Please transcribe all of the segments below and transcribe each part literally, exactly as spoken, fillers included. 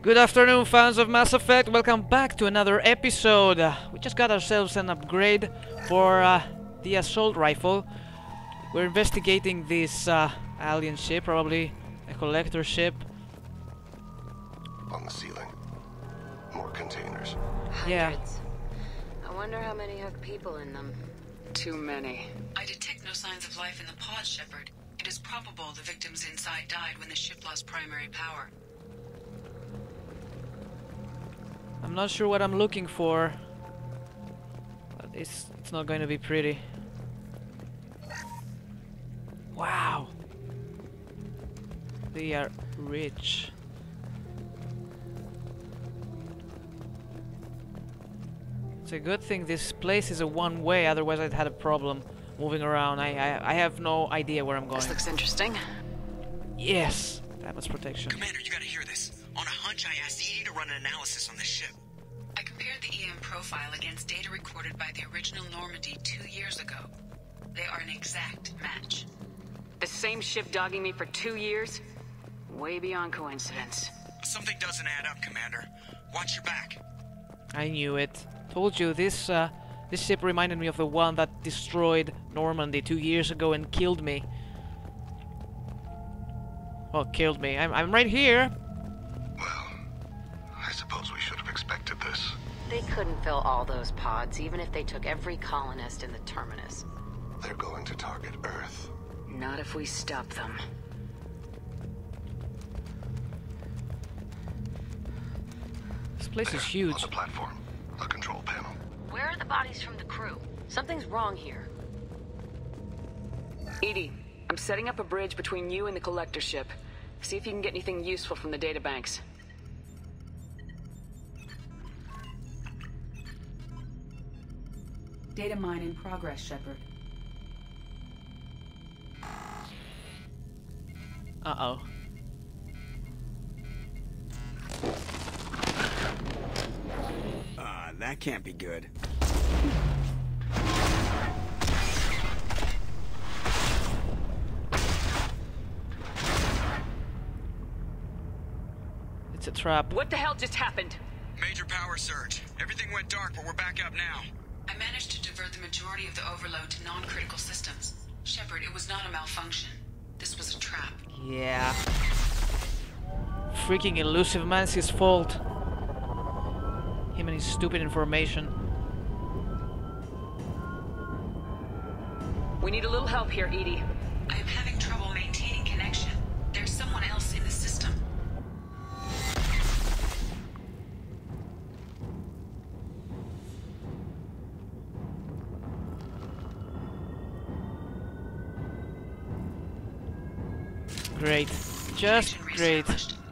Good afternoon, fans of Mass Effect. Welcome back to another episode. Uh, we just got ourselves an upgrade for uh, the assault rifle. We're investigating this uh, alien ship, probably a collector ship. On the ceiling, more containers. Hundreds. Yeah. I wonder how many have people in them. Too many. I detect no signs of life in the pod, Shepard. It is probable the victims inside died when the ship lost primary power. I'm not sure what I'm looking for, but it's, it's not going to be pretty. Wow! They are rich. It's a good thing this place is a one-way, otherwise I'd had a problem moving around. I, I, I have no idea where I'm going. This looks interesting. Yes! That was protection. Commander, you gotta hear this. On a hunch, I asked E D I to run an analysis on the ship. I compared the E M profile against data recorded by the original Normandy two years ago. They are an exact match. The same ship dogging me for two years? Way beyond coincidence. Something doesn't add up, Commander. Watch your back. I knew it. Told you, this, uh, this ship reminded me of the one that destroyed Normandy two years ago and killed me. Well, killed me. I'm, I'm right here. They couldn't fill all those pods, even if they took every colonist in the terminus. They're going to target Earth. Not if we stop them. This place there, is huge. On the platform, a control panel. Where are the bodies from the crew? Something's wrong here. Edie, I'm setting up a bridge between you and the collector ship. See if you can get anything useful from the databanks. Data mine in progress, Shepard. Uh-oh. Ah, uh, that can't be good. It's a trap. What the hell just happened? Major power surge. Everything went dark, but we're back up now. I managed to divert the majority of the overload to non-critical systems. Shepard, it was not a malfunction. This was a trap. Yeah. Freaking Illusive Man's his fault. Him and his stupid information. We need a little help here, Edie. I am having trouble maintaining connection. There's someone else in the system. Great. Just great.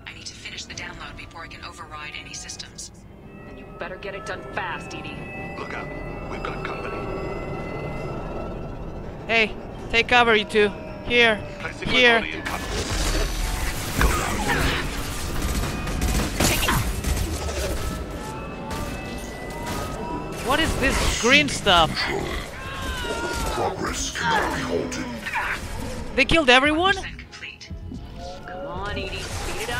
I need to finish the download before I can override any systems. And you better get it done fast, Edie. Look out. We've got company. Hey, take cover, you two. Here. Here. Go down. What is this green stuff? Progress cannot be halted. They killed everyone? Edie, speed it up.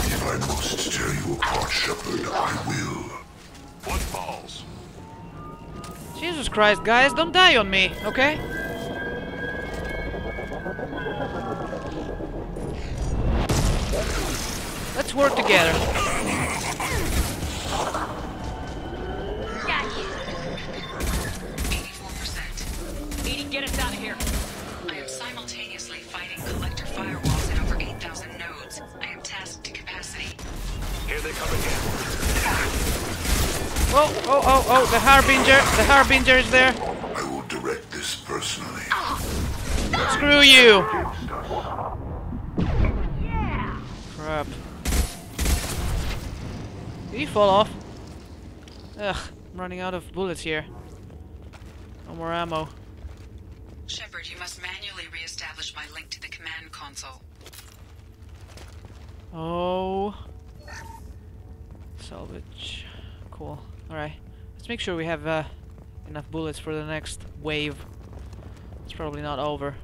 If I must tear you apart, Shepard, I will. What balls? Jesus Christ, guys, don't die on me, okay? Let's work together. Got you. eighty-four percent. Edie, get us out of here. Simultaneously fighting collector firewalls at over eight thousand nodes. I am tasked to capacity. Here they come again. Oh, oh, oh, oh, the Harbinger. The Harbinger is there. I will direct this personally. Screw you. Yeah. Crap. Did he fall off? Ugh, I'm running out of bullets here. No more ammo. Shepard, you must manually re-establish my link to the command console. Oh. Salvage. Cool. Alright. Let's make sure we have uh, enough bullets for the next wave. It's probably not over.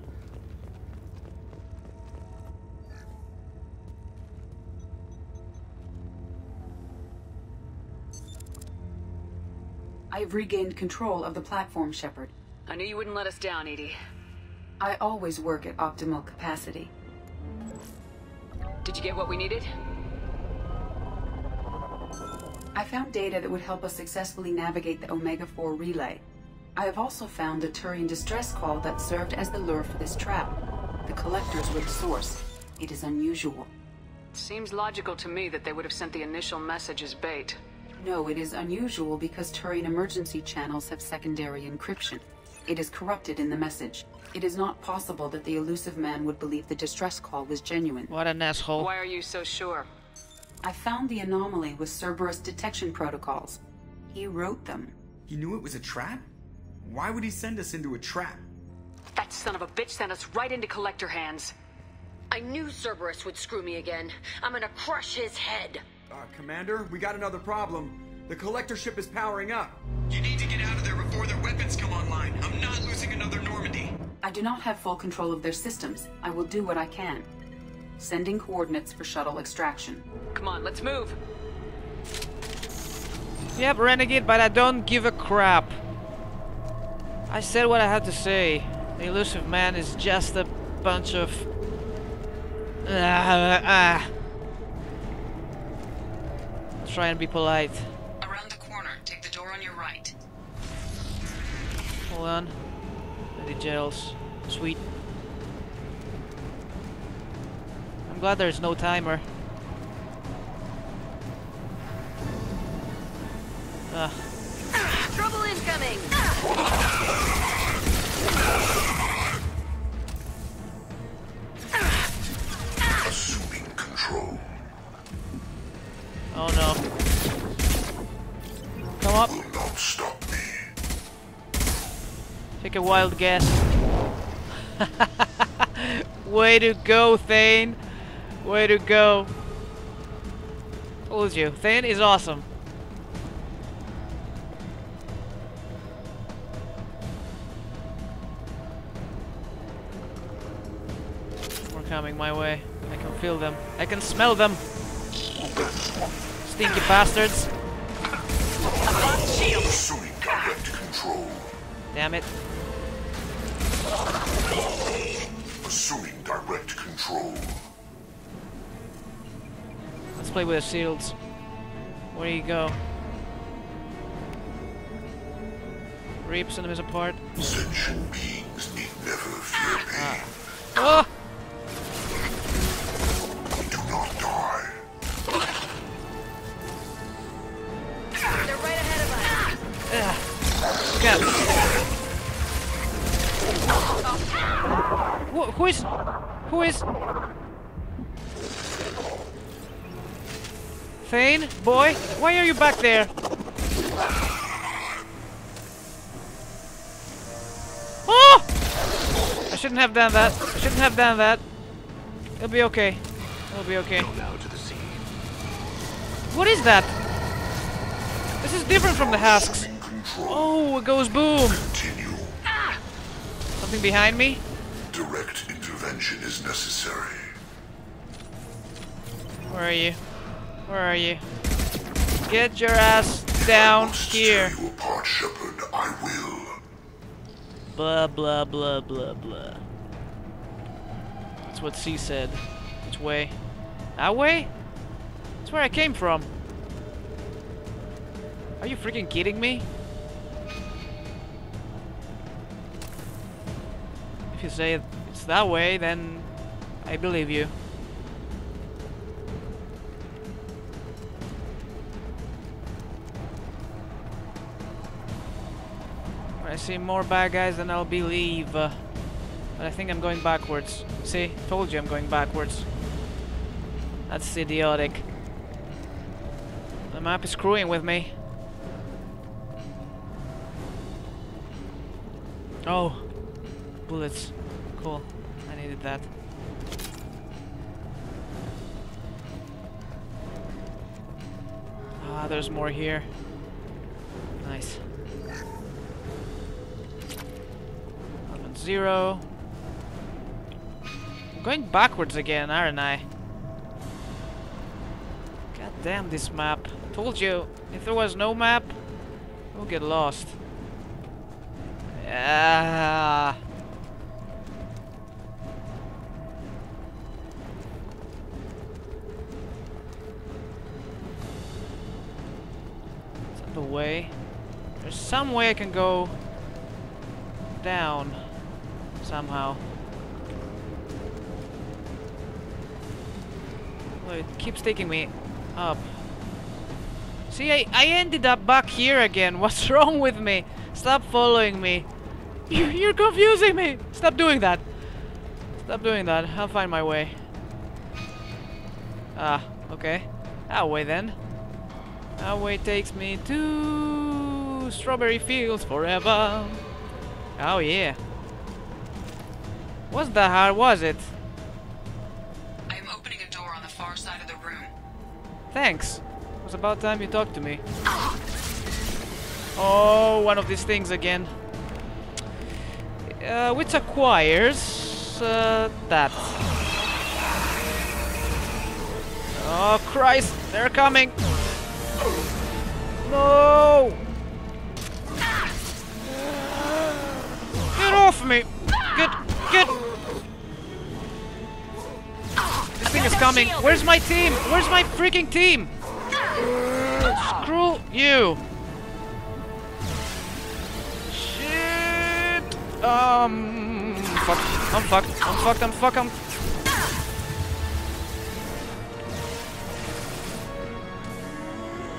I've regained control of the platform, Shepard. I knew you wouldn't let us down, E D I. I always work at optimal capacity. Did you get what we needed? I found data that would help us successfully navigate the Omega four relay. I have also found the Turian distress call that served as the lure for this trap. The Collectors were the source. It is unusual. Seems logical to me that they would have sent the initial message as bait. No, it is unusual because Turian emergency channels have secondary encryption. It is corrupted in the message. It is not possible that the Illusive Man would believe the distress call was genuine. What an asshole. Why are you so sure? I found the anomaly with Cerberus detection protocols. He wrote them. He knew it was a trap? Why would he send us into a trap? That son of a bitch sent us right into Collector hands. I knew Cerberus would screw me again. I'm gonna crush his head. Uh, Commander, we got another problem. The Collector ship is powering up. You need to get out of there before their weapons come online. I'm not losing another Normandy. I do not have full control of their systems. I will do what I can. Sending coordinates for shuttle extraction. Come on, let's move. Yep, renegade, but I don't give a crap. I said what I had to say. The Illusive Man is just a bunch of... Uh, uh. Try and be polite. Around the corner, take the door on your right. Hold on. The gels. Sweet. I'm glad there's no timer. Uh. Trouble incoming! Assuming control. Oh no. Come up. Will not stop me. Take a wild guess. Way to go, Thane. Way to go. Told you. Thane is awesome. More coming my way. I can feel them. I can smell them. Stinky bastards. Damn it. Assuming direct control. Let's play with the shields. Where do you go? Reaps enemies apart. Sentient beings need never fear pain. Ah. Oh. They do not die. They're right ahead of us. Ah. Go. Wh who is? Who is? Thane, boy, why are you back there? Oh! I shouldn't have done that. I shouldn't have done that. It'll be okay. It'll be okay. Go now to the sea. What is that? This is different from the husks. Oh, it goes boom. Something behind me? Direct intervention is necessary. Where are you? Where are you? Get your ass down here. If I must tear you apart, Shepard, I will. Blah blah blah blah blah. That's what C said. Which way? That way? That's where I came from. Are you freaking kidding me? If you say it's that way, then I believe you. When I see more bad guys than I'll believe. Uh, but I think I'm going backwards. See? Told you I'm going backwards. That's idiotic. The map is screwing with me. Oh. Bullets. Cool. I needed that. Ah, there's more here. Nice. Element zero. I'm going backwards again, aren't I? God damn this map. Told you, if there was no map, We'll get lost. Ah. It's underway. There's some way I can go down somehow. Well, it keeps taking me up. See, I, I ended up back here again. What's wrong with me? Stop following me. You, you're confusing me. Stop doing that. Stop doing that. I'll find my way. Ah, okay. That way then. That way takes me to strawberry fields forever. Oh yeah. Was that hard, was it? I'm opening a door on the far side of the room. Thanks. It was about time you talked to me. Oh, one of these things again. Uh, which acquires uh, that. Oh Christ, they're coming! No! Get off me! Get, get! This thing is coming. Where's my team? Where's my freaking team? Screw you! Shit! Um, fuck. I'm fucked. I'm fucked. I'm fucked. I'm.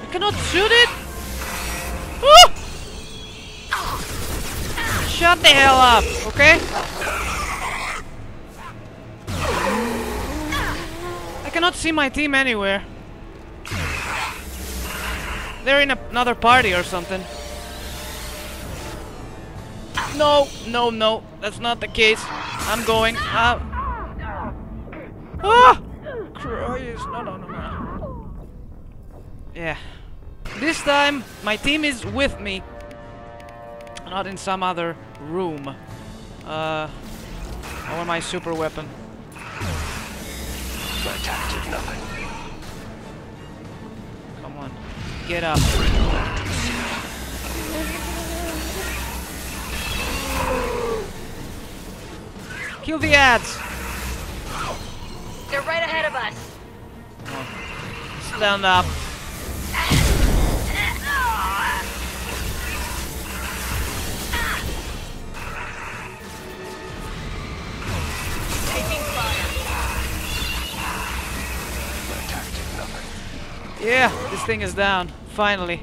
You cannot shoot it. Woo! Shut the hell up, okay? I cannot see my team anywhere. They're in a another party or something. No, no, no. That's not the case. I'm going. Uh, ah! Christ. No, no, no, no. Yeah. This time, my team is with me. Not in some other room. Uh, I want my super weapon. My attack did nothing. Get up. Kill the ads. They're right ahead of us. Oh. Stand up. Taking fire. Yeah, this thing is down. Finally.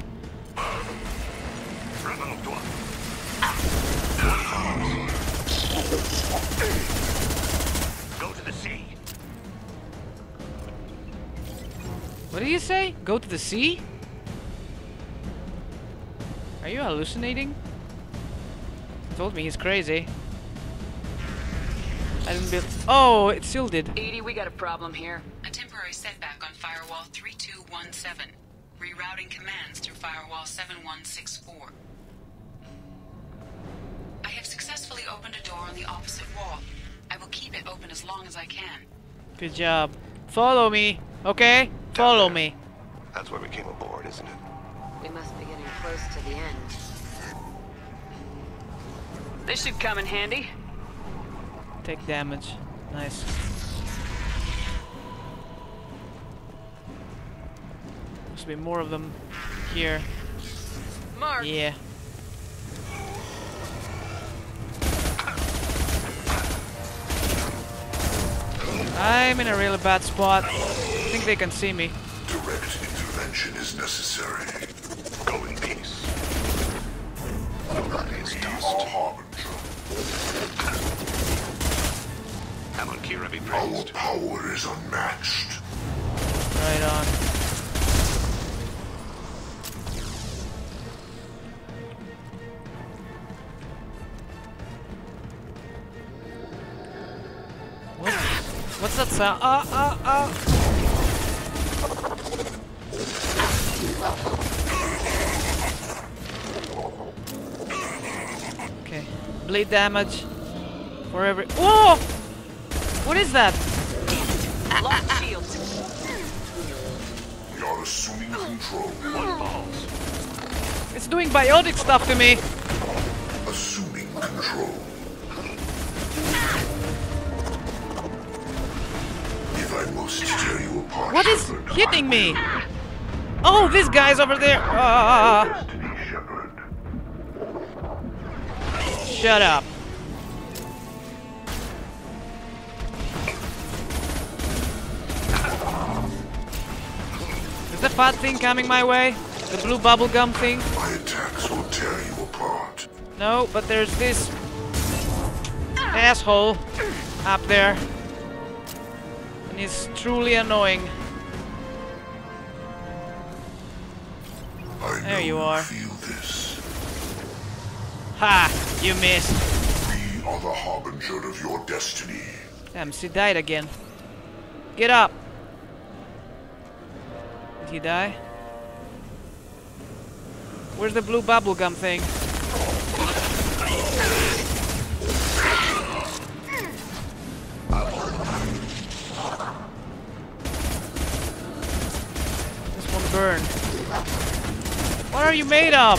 Go to the sea. What do you say? Go to the sea? Are you hallucinating? He told me he's crazy. I didn't build. Oh, it still did. E D I, we got a problem here. A temporary setback on firewall three two one seven. Rerouting commands through firewall seven one six four. I have successfully opened a door on the opposite wall. I will keep it open as long as I can. Good job. Follow me, okay? Down Follow there. me. That's where we came aboard, isn't it? We must be getting close to the end. This should come in handy. Take damage. Nice. Be more of them here. Mark. Yeah. I'm in a really bad spot. I think they can see me. Direct intervention is necessary. Go in peace. Nobody is dust. Harbinger. Be praised. Our power is unmatched. Right on. What's that sound? Ah, ah, ah! Okay. Bleed damage. For every. Whoa! What is that? Lost shield. We are assuming control. One balls. It's doing biotic stuff to me. Assuming control. If I must tear you apart, what is Shepard, hitting me? Oh, this guy's over there. Uh, shut up. Is the fat thing coming my way? The blue bubblegum thing? My attacks will tear you apart. No, but there's this asshole up there. And he's truly annoying. I there you are. Feel this. Ha! You missed. We are the harbinger of your destiny. Damn, she died again. Get up! Did he die? Where's the blue bubblegum thing? This one burned. What are you made of?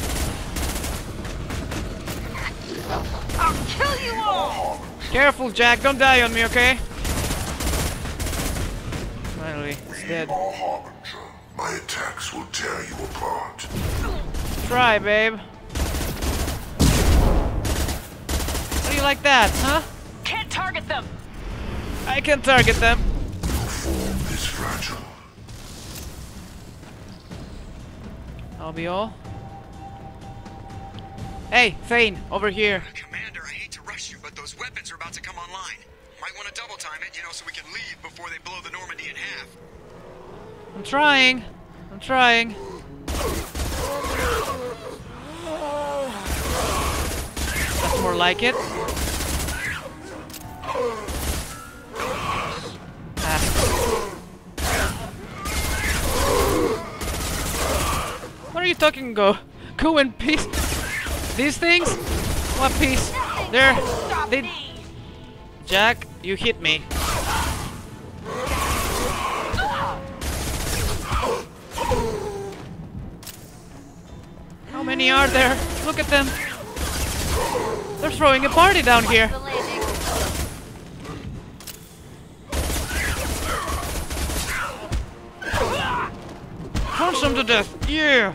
I'll kill you all! Careful, Jack. Don't die on me, okay? Finally, he's dead. My attacks will tear you apart. Try, babe. How do you like that, huh? Can't target them. I can target them. Your form is fragile. I'll be all. Hey, Thane, over here. Commander, I hate to rush you, but those weapons are about to come online. Might want to double time it, you know, so we can leave before they blow the Normandy in half. I'm trying. I'm trying. That's more like it. Ah. What are you talking go? Go in peace. These things? What peace? There. They. Jack, you hit me. How many are there? Look at them. They're throwing a party down here. Punch them to death. Yeah.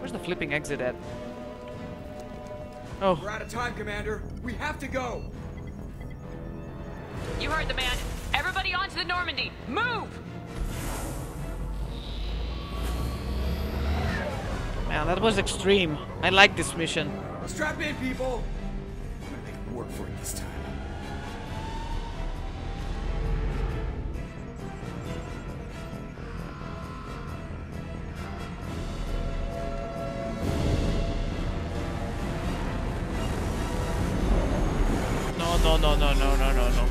Where's the flipping exit at? Oh. We're out of time, Commander. We have to go. You heard the man. Everybody onto the Normandy. Move! Man, that was extreme. I like this mission. Strap in, people! I'm gonna make them work for it this time. No, no, no, no, no, no, no, no.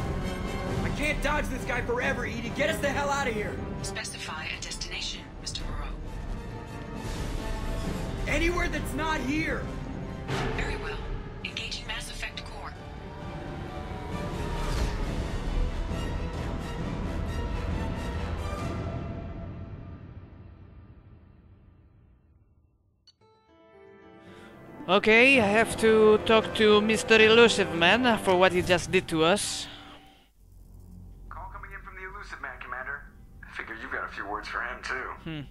I can't dodge this guy forever, Edie. Get us the hell out of here. Specify a destination. Anywhere that's not here! Very well. Engaging Mass Effect core. Okay, I have to talk to Mister Illusive Man for what he just did to us. Call coming in from the Illusive Man, Commander. I figure you've got a few words for him, too. Hmm.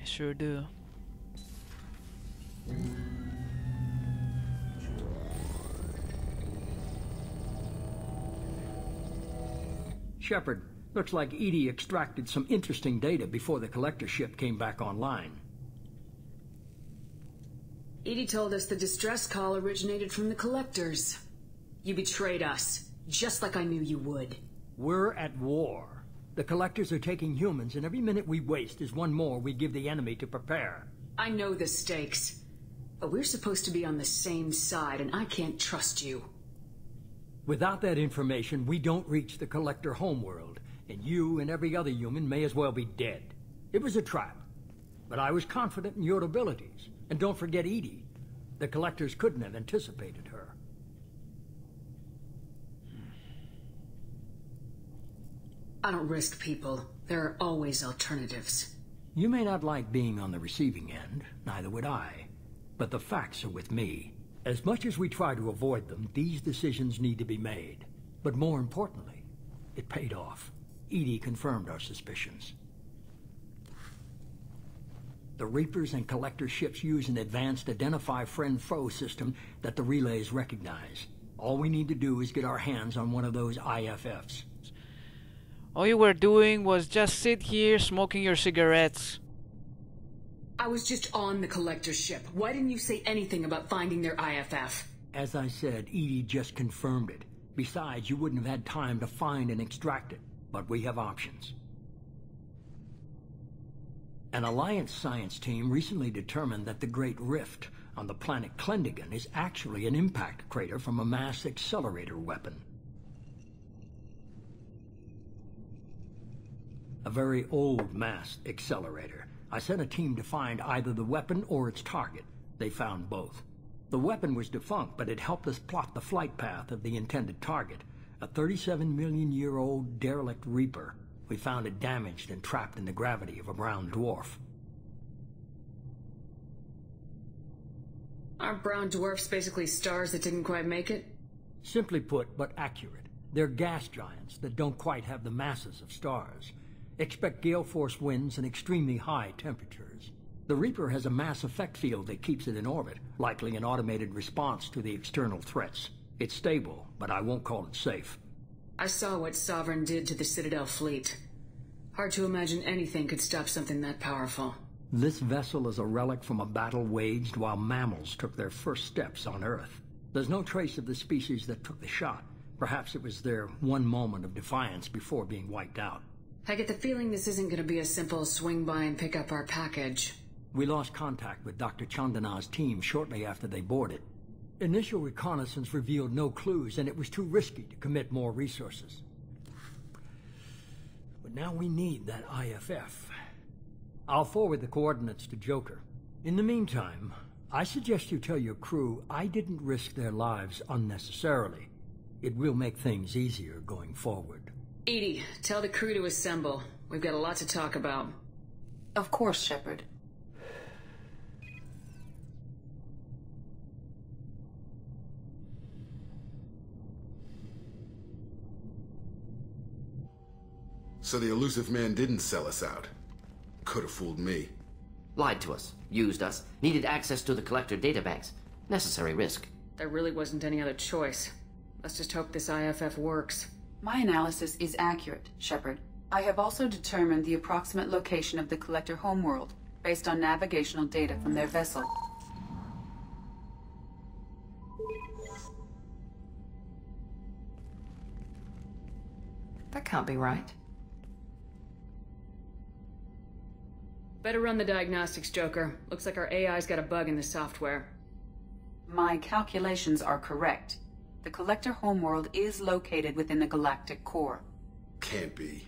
I sure do. Shepard, looks like E D I extracted some interesting data before the Collector ship came back online. E D I told us the distress call originated from the Collectors. You betrayed us, just like I knew you would. We're at war. The Collectors are taking humans, and every minute we waste is one more we give the enemy to prepare. I know the stakes. But we're supposed to be on the same side, and I can't trust you. Without that information, we don't reach the Collector homeworld, and you and every other human may as well be dead. It was a trap, but I was confident in your abilities. And don't forget E D I. The Collectors couldn't have anticipated her. I don't risk people. There are always alternatives. You may not like being on the receiving end, neither would I. But the facts are with me. As much as we try to avoid them, these decisions need to be made. But more importantly, it paid off. E D I confirmed our suspicions. The Reapers and Collector ships use an advanced identify-friend-foe system that the relays recognize. All we need to do is get our hands on one of those I F Fs. All you were doing was just sit here smoking your cigarettes. I was just on the Collector ship. Why didn't you say anything about finding their I F F? As I said, E D I just confirmed it. Besides, you wouldn't have had time to find and extract it. But we have options. An Alliance science team recently determined that the Great Rift on the planet Klendagin is actually an impact crater from a mass accelerator weapon. A very old mass accelerator. I sent a team to find either the weapon or its target. They found both. The weapon was defunct, but it helped us plot the flight path of the intended target, a thirty-seven million year old derelict Reaper. We found it damaged and trapped in the gravity of a brown dwarf. Aren't brown dwarfs basically stars that didn't quite make it? Simply put, but accurate. They're gas giants that don't quite have the masses of stars. Expect gale force winds and extremely high temperatures. The Reaper has a mass effect field that keeps it in orbit, likely an automated response to the external threats. It's stable, but I won't call it safe. I saw what Sovereign did to the Citadel fleet. Hard to imagine anything could stop something that powerful. This vessel is a relic from a battle waged while mammals took their first steps on Earth. There's no trace of the species that took the shot. Perhaps it was their one moment of defiance before being wiped out. I get the feeling this isn't going to be a simple swing by and pick up our package. We lost contact with Doctor Chandana's team shortly after they boarded. Initial reconnaissance revealed no clues, and it was too risky to commit more resources. But now we need that I F F. I'll forward the coordinates to Joker. In the meantime, I suggest you tell your crew I didn't risk their lives unnecessarily. It will make things easier going forward. E D I, tell the crew to assemble. We've got a lot to talk about. Of course, Shepard. So the Illusive Man didn't sell us out. Could have fooled me. Lied to us. Used us. Needed access to the Collector databanks. Necessary risk. There really wasn't any other choice. Let's just hope this I F F works. My analysis is accurate, Shepard. I have also determined the approximate location of the Collector homeworld, based on navigational data from their vessel. That can't be right. Better run the diagnostics, Joker. Looks like our A I's got a bug in the software. My calculations are correct. The Collector homeworld is located within the galactic core. Can't be.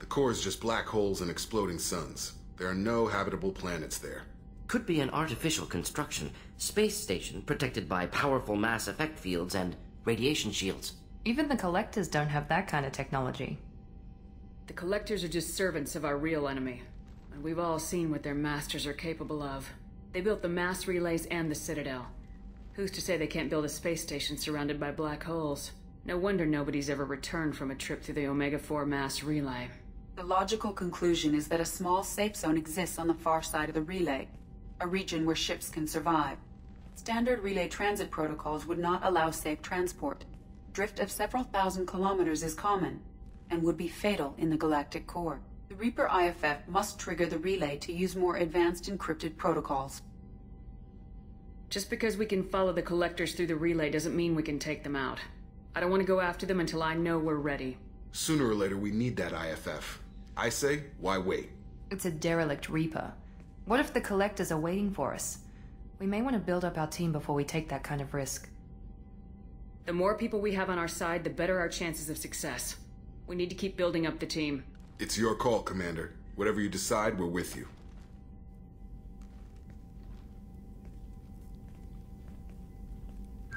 The core is just black holes and exploding suns. There are no habitable planets there. Could be an artificial construction. Space station protected by powerful mass effect fields and radiation shields. Even the Collectors don't have that kind of technology. The Collectors are just servants of our real enemy. And we've all seen what their masters are capable of. They built the mass relays and the Citadel. Who's to say they can't build a space station surrounded by black holes? No wonder nobody's ever returned from a trip through the Omega four mass relay. The logical conclusion is that a small safe zone exists on the far side of the relay, a region where ships can survive. Standard relay transit protocols would not allow safe transport. Drift of several thousand kilometers is common, and would be fatal in the galactic core. The Reaper I F F must trigger the relay to use more advanced encrypted protocols. Just because we can follow the Collectors through the relay doesn't mean we can take them out. I don't want to go after them until I know we're ready. Sooner or later we need that I F F. I say, why wait? It's a derelict Reaper. What if the Collectors are waiting for us? We may want to build up our team before we take that kind of risk. The more people we have on our side, the better our chances of success. We need to keep building up the team. It's your call, Commander. Whatever you decide, we're with you.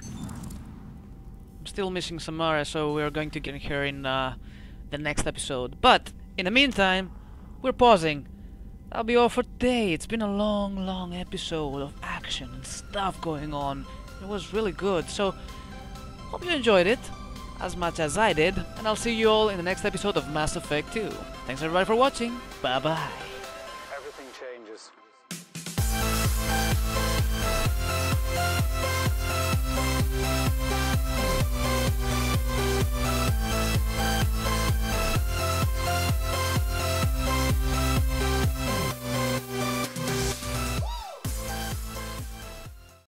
I'm still missing Samara, so we're going to get her in uh, the next episode. But in the meantime, we're pausing. That'll be all for today. It's been a long, long episode of action and stuff going on. It was really good, so hope you enjoyed it as much as I did, and I'll see you all in the next episode of Mass Effect two. Thanks everybody for watching. Bye bye.